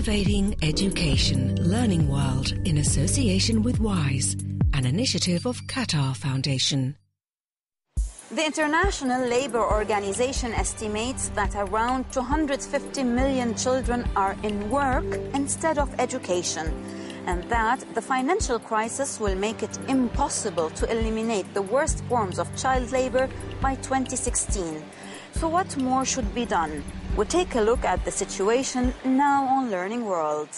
Innovating Education Learning World in association with WISE, an initiative of Qatar Foundation. The International Labour Organization estimates that around 250 million children are in work instead of education, and that the financial crisis will make it impossible to eliminate the worst forms of child labour by 2016. So what more should be done? We'll take a look at the situation now on Learning World.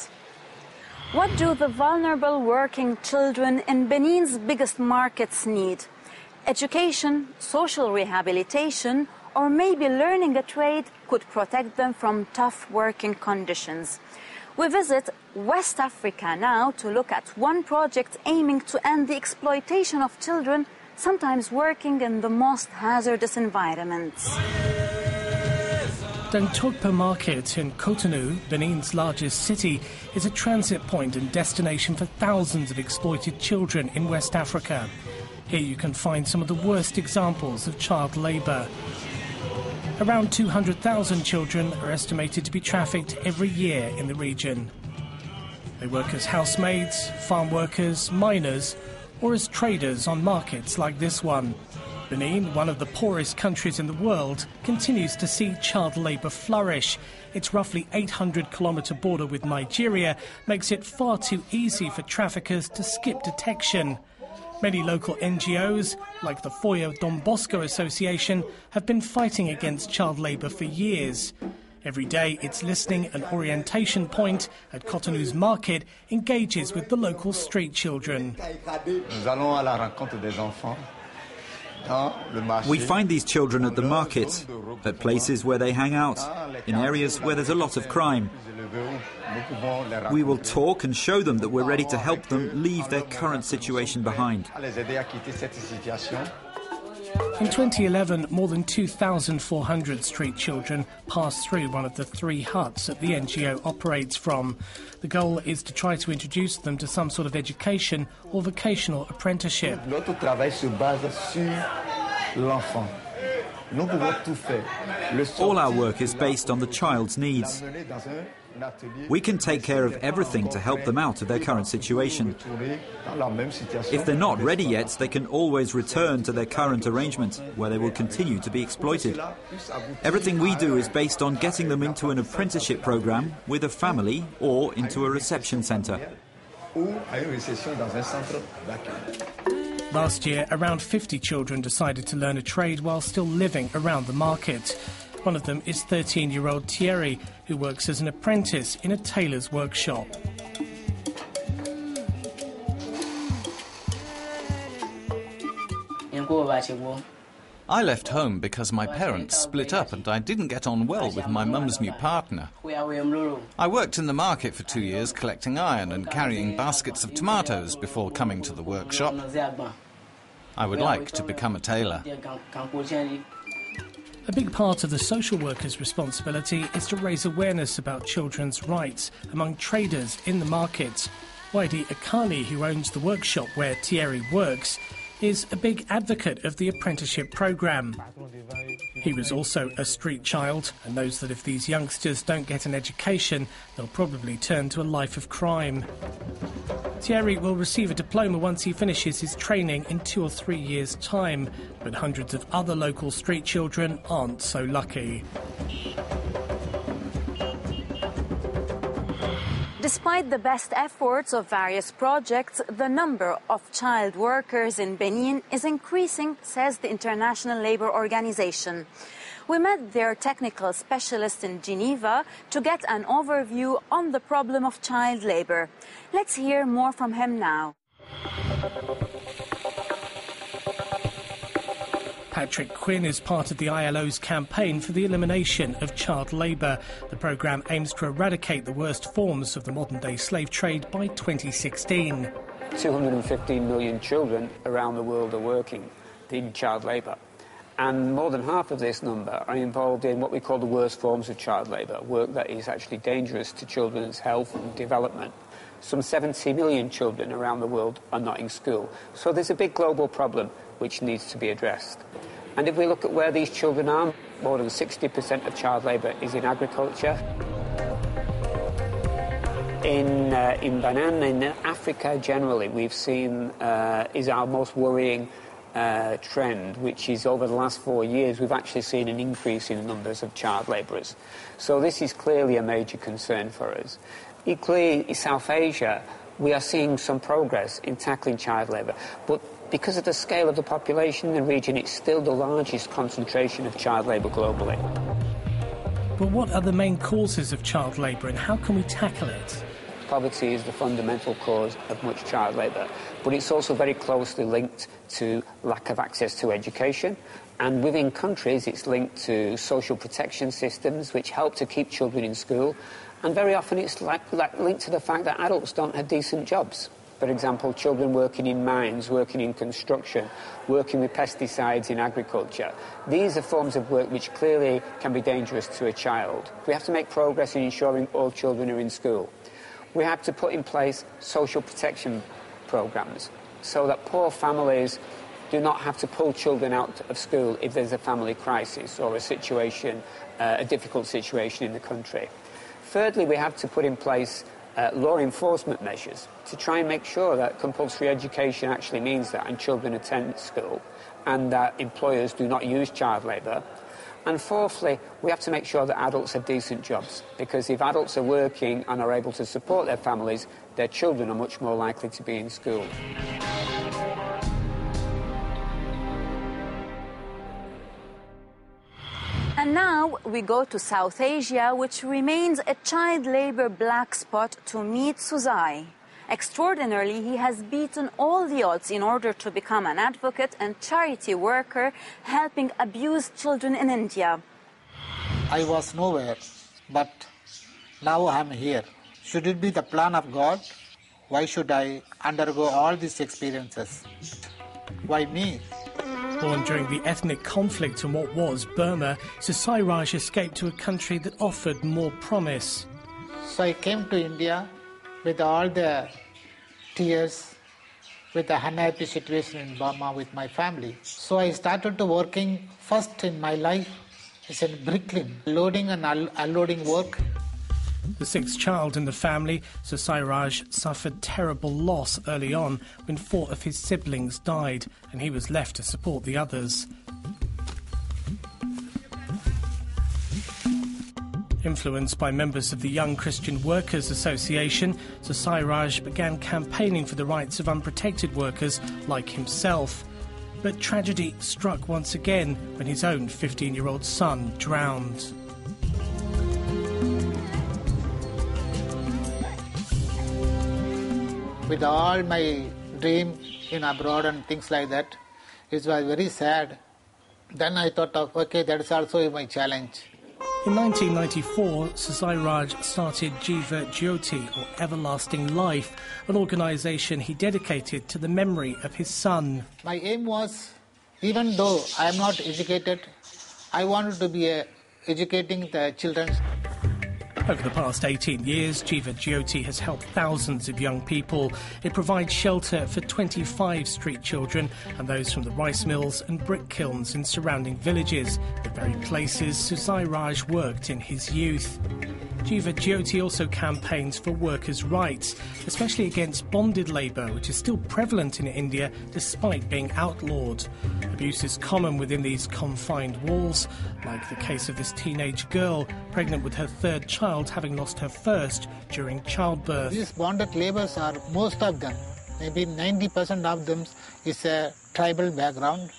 What do the vulnerable working children in Benin's biggest markets need? Education, social rehabilitation, or maybe learning a trade could protect them from tough working conditions. We visit West Africa now to look at one project aiming to end the exploitation of children, sometimes working in the most hazardous environments. Dantokpa Market in Cotonou, Benin's largest city, is a transit point and destination for thousands of exploited children in West Africa. Here you can find some of the worst examples of child labour. Around 200,000 children are estimated to be trafficked every year in the region. They work as housemaids, farm workers, miners, or as traders on markets like this one. Benin, one of the poorest countries in the world, continues to see child labour flourish. Its roughly 800-kilometre border with Nigeria makes it far too easy for traffickers to skip detection. Many local NGOs, like the Foyer Don Bosco Association, have been fighting against child labour for years. Every day, its listening and orientation point at Cotonou's market engages with the local street children. We find these children at the market, at places where they hang out, in areas where there's a lot of crime. We will talk and show them that we're ready to help them leave their current situation behind. In 2011, more than 2,400 street children passed through one of the three huts that the NGO operates from. The goal is to try to introduce them to some sort of education or vocational apprenticeship. All our work is based on the child's needs. We can take care of everything to help them out of their current situation. If they're not ready yet, they can always return to their current arrangement, where they will continue to be exploited. Everything we do is based on getting them into an apprenticeship program with a family or into a reception center. Last year, around 50 children decided to learn a trade while still living around the market. One of them is 13-year-old Thierry, who works as an apprentice in a tailor's workshop. I left home because my parents split up and I didn't get on well with my mum's new partner. I worked in the market for 2 years collecting iron and carrying baskets of tomatoes before coming to the workshop. I would like to become a tailor. A big part of the social worker's responsibility is to raise awareness about children's rights among traders in the market. Waidi Akkani, who owns the workshop where Thierry works, is a big advocate of the apprenticeship programme. He was also a street child and knows that if these youngsters don't get an education, they'll probably turn to a life of crime. Thierry will receive a diploma once he finishes his training in 2 or 3 years' time, but hundreds of other local street children aren't so lucky. Despite the best efforts of various projects, the number of child workers in Benin is increasing, says the International Labour Organization. We met their technical specialist in Geneva to get an overview on the problem of child labour. Let's hear more from him now. Patrick Quinn is part of the ILO's campaign for the elimination of child labour. The programme aims to eradicate the worst forms of the modern-day slave trade by 2016. 215 million children around the world are working in child labour. And more than half of this number are involved in what we call the worst forms of child labour, work that is actually dangerous to children's health and development. Some 70 million children around the world are not in school. So there's a big global problem which needs to be addressed. And if we look at where these children are, more than 60% of child labour is in agriculture. in Benin and in Africa generally, we've seen is our most worrying trend, which is over the last 4 years we've actually seen an increase in the numbers of child labourers. So this is clearly a major concern for us. Equally, in South Asia, we are seeing some progress in tackling child labour, but because of the scale of the population in the region, it's still the largest concentration of child labour globally. But what are the main causes of child labour and how can we tackle it? Poverty is the fundamental cause of much child labour, but it's also very closely linked to lack of access to education, and within countries it's linked to social protection systems which help to keep children in school, and very often it's linked to the fact that adults don't have decent jobs. For example, children working in mines, working in construction, working with pesticides in agriculture. These are forms of work which clearly can be dangerous to a child. We have to make progress in ensuring all children are in school. We have to put in place social protection programmes so that poor families do not have to pull children out of school if there's a family crisis or a situation, a difficult situation in the country. Thirdly, we have to put in place law enforcement measures to try and make sure that compulsory education actually means that and children attend school and that employers do not use child labour. And fourthly, we have to make sure that adults have decent jobs, because if adults are working and are able to support their families, their children are much more likely to be in school. And now we go to South Asia, which remains a child labour black spot, to meet Susai. Extraordinarily, he has beaten all the odds in order to become an advocate and charity worker, helping abused children in India. I was nowhere, but now I'm here. Should it be the plan of God? Why should I undergo all these experiences? Why me? Born during the ethnic conflict in what was Burma, Susai Raj escaped to a country that offered more promise. So I came to India with all the tears, with the unhappy situation in Burma with my family. So I started to working first in my life is in bricklaying, loading and unloading work. The sixth child in the family, Susai Raj suffered terrible loss early on when four of his siblings died and he was left to support the others. Influenced by members of the Young Christian Workers' Association, Susai Raj began campaigning for the rights of unprotected workers like himself. But tragedy struck once again when his own 15-year-old son drowned. With all my dream in abroad and things like that, it was very sad. Then I thought of, okay, that's also my challenge. In 1994, Susai Raj started Jeeva Jyoti, or Everlasting Life, an organisation he dedicated to the memory of his son. My aim was, even though I am not educated, I wanted to be educating the children. Over the past 18 years, Jeeva Jyoti has helped thousands of young people. It provides shelter for 25 street children and those from the rice mills and brick kilns in surrounding villages, the very places Susai Raj worked in his youth. Jeeva Jyoti also campaigns for workers' rights, especially against bonded labour, which is still prevalent in India despite being outlawed. Abuse is common within these confined walls, like the case of this teenage girl, pregnant with her third child, having lost her first during childbirth. These bonded labourers are, most of them, maybe 90% of them is a tribal background,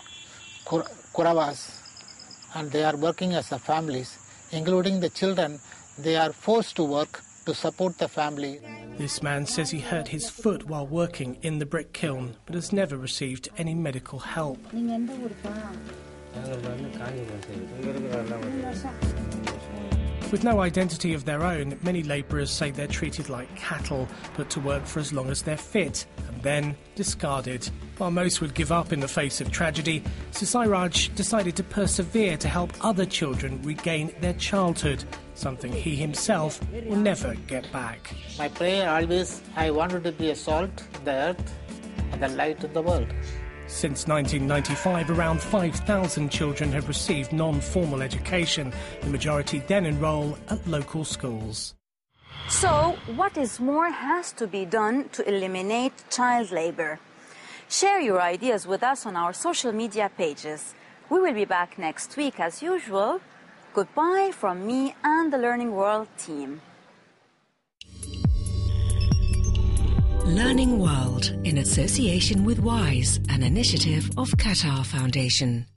Kur Kuravas, and they are working as a families, including the children. They are forced to work to support the family. This man says he hurt his foot while working in the brick kiln, but has never received any medical help. With no identity of their own, many labourers say they're treated like cattle, put to work for as long as they're fit, and then discarded. While most would give up in the face of tragedy, Susai Raj decided to persevere to help other children regain their childhood, something he himself will never get back. My prayer always, I wanted to be a salt in the earth and the light of the world. Since 1995, around 5,000 children have received non-formal education. The majority then enrol at local schools. So, what is more has to be done to eliminate child labor? Share your ideas with us on our social media pages. We will be back next week as usual. Goodbye from me and the Learning World team. Learning World, in association with WISE, an initiative of Qatar Foundation.